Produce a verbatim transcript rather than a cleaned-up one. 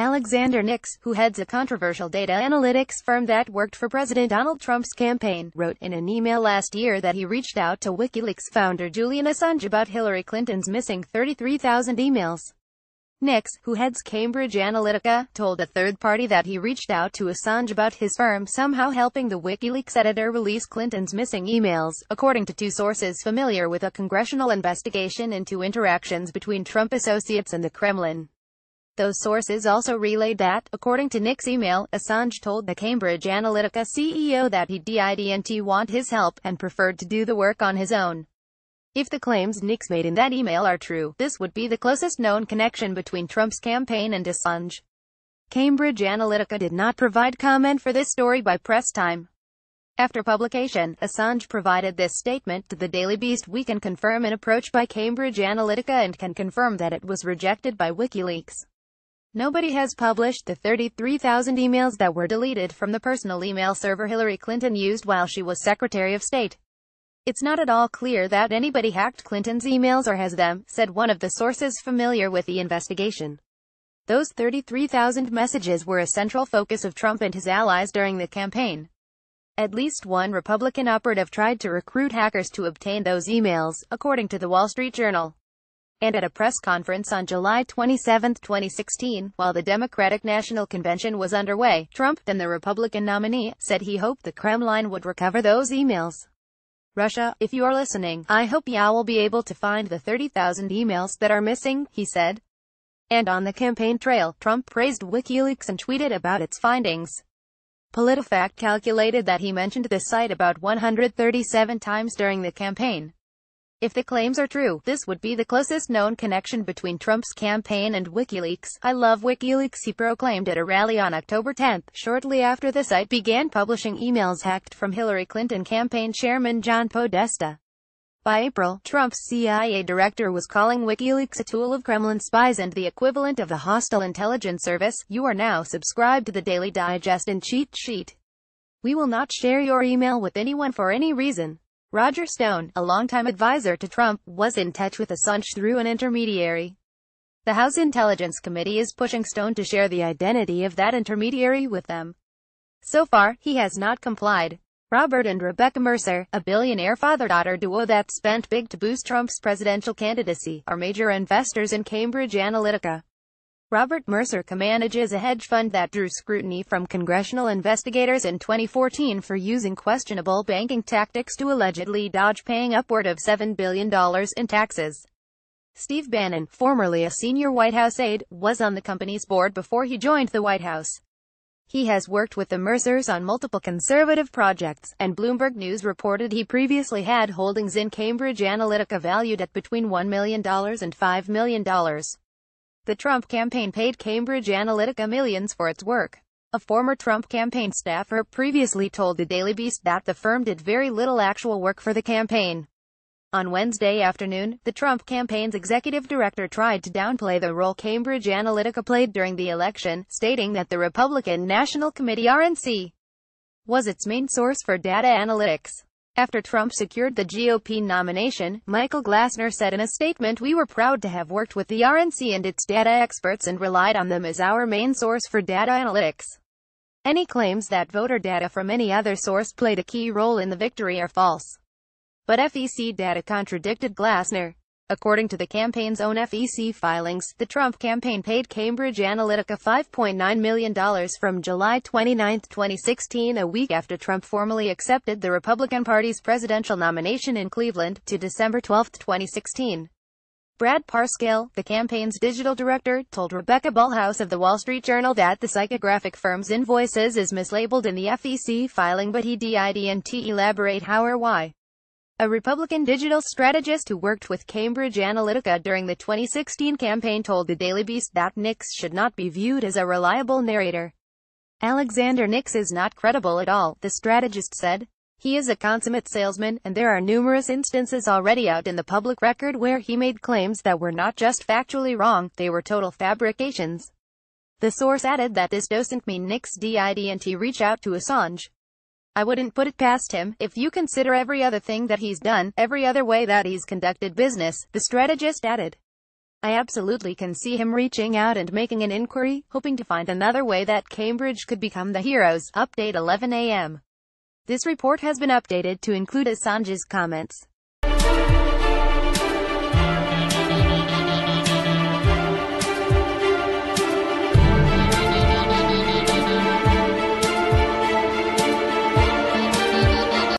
Alexander Nix, who heads a controversial data analytics firm that worked for President Donald Trump's campaign, wrote in an email last year that he reached out to WikiLeaks founder Julian Assange about Hillary Clinton's missing thirty-three thousand emails. Nix, who heads Cambridge Analytica, told a third party that he reached out to Assange about his firm somehow helping the WikiLeaks editor release Clinton's missing emails, according to two sources familiar with a congressional investigation into interactions between Trump associates and the Kremlin. Those sources also relayed that, according to Nix's email, Assange told the Cambridge Analytica C E O that he didn't want his help, and preferred to do the work on his own. If the claims Nix made in that email are true, this would be the closest known connection between Trump's campaign and Assange. Cambridge Analytica did not provide comment for this story by press time. After publication, Assange provided this statement to the Daily Beast: "We can confirm an approach by Cambridge Analytica and can confirm that it was rejected by WikiLeaks. Nobody has published the thirty-three thousand emails that were deleted from the personal email server Hillary Clinton used while she was Secretary of State. It's not at all clear that anybody hacked Clinton's emails or has them," said one of the sources familiar with the investigation. Those thirty-three thousand messages were a central focus of Trump and his allies during the campaign. At least one Republican operative tried to recruit hackers to obtain those emails, according to the Wall Street Journal. And at a press conference on July twenty-seventh, twenty sixteen, while the Democratic National Convention was underway, Trump, then the Republican nominee, said he hoped the Kremlin would recover those emails. "Russia, if you are listening, I hope you will be able to find the thirty thousand emails that are missing," he said. And on the campaign trail, Trump praised WikiLeaks and tweeted about its findings. PolitiFact calculated that he mentioned the site about one hundred thirty-seven times during the campaign. If the claims are true, this would be the closest known connection between Trump's campaign and WikiLeaks. "I love WikiLeaks," he proclaimed at a rally on October tenth, shortly after the site began publishing emails hacked from Hillary Clinton campaign chairman John Podesta. By April, Trump's C I A director was calling WikiLeaks a tool of Kremlin spies and the equivalent of the hostile intelligence service. You are now subscribed to the Daily Digest and Cheat Sheet. We will not share your email with anyone for any reason. Roger Stone, a longtime advisor to Trump, was in touch with Assange through an intermediary. The House Intelligence Committee is pushing Stone to share the identity of that intermediary with them. So far, he has not complied. Robert and Rebecca Mercer, a billionaire father-daughter duo that spent big to boost Trump's presidential candidacy, are major investors in Cambridge Analytica. Robert Mercer co-manages a hedge fund that drew scrutiny from congressional investigators in twenty fourteen for using questionable banking tactics to allegedly dodge paying upward of seven billion dollars in taxes. Steve Bannon, formerly a senior White House aide, was on the company's board before he joined the White House. He has worked with the Mercers on multiple conservative projects, and Bloomberg News reported he previously had holdings in Cambridge Analytica valued at between one million dollars and five million dollars. The Trump campaign paid Cambridge Analytica millions for its work. A former Trump campaign staffer previously told the Daily Beast that the firm did very little actual work for the campaign. On Wednesday afternoon, the Trump campaign's executive director tried to downplay the role Cambridge Analytica played during the election, stating that the Republican National Committee R N C was its main source for data analytics. After Trump secured the G O P nomination, Michael Glassner said in a statement, "We were proud to have worked with the R N C and its data experts and relied on them as our main source for data analytics. Any claims that voter data from any other source played a key role in the victory are false." But F E C data contradicted Glassner. According to the campaign's own F E C filings, the Trump campaign paid Cambridge Analytica five point nine million dollars from July twenty-ninth, twenty sixteen, a week after Trump formally accepted the Republican Party's presidential nomination in Cleveland, to December twelfth, twenty sixteen. Brad Parscale, the campaign's digital director, told Rebecca Ballhaus of the Wall Street Journal that the psychographic firm's invoices is mislabeled in the F E C filing, but he didn't elaborate how or why. A Republican digital strategist who worked with Cambridge Analytica during the twenty sixteen campaign told the Daily Beast that Nix should not be viewed as a reliable narrator. "Alexander Nix is not credible at all," the strategist said. "He is a consummate salesman, and there are numerous instances already out in the public record where he made claims that were not just factually wrong, they were total fabrications." The source added that this doesn't mean Nix didn't reach out to Assange. "I wouldn't put it past him, if you consider every other thing that he's done, every other way that he's conducted business," the strategist added. I absolutely can see him reaching out and making an inquiry, hoping to find another way that Cambridge could become the heroes. Update eleven a m This report has been updated to include Assange's comments.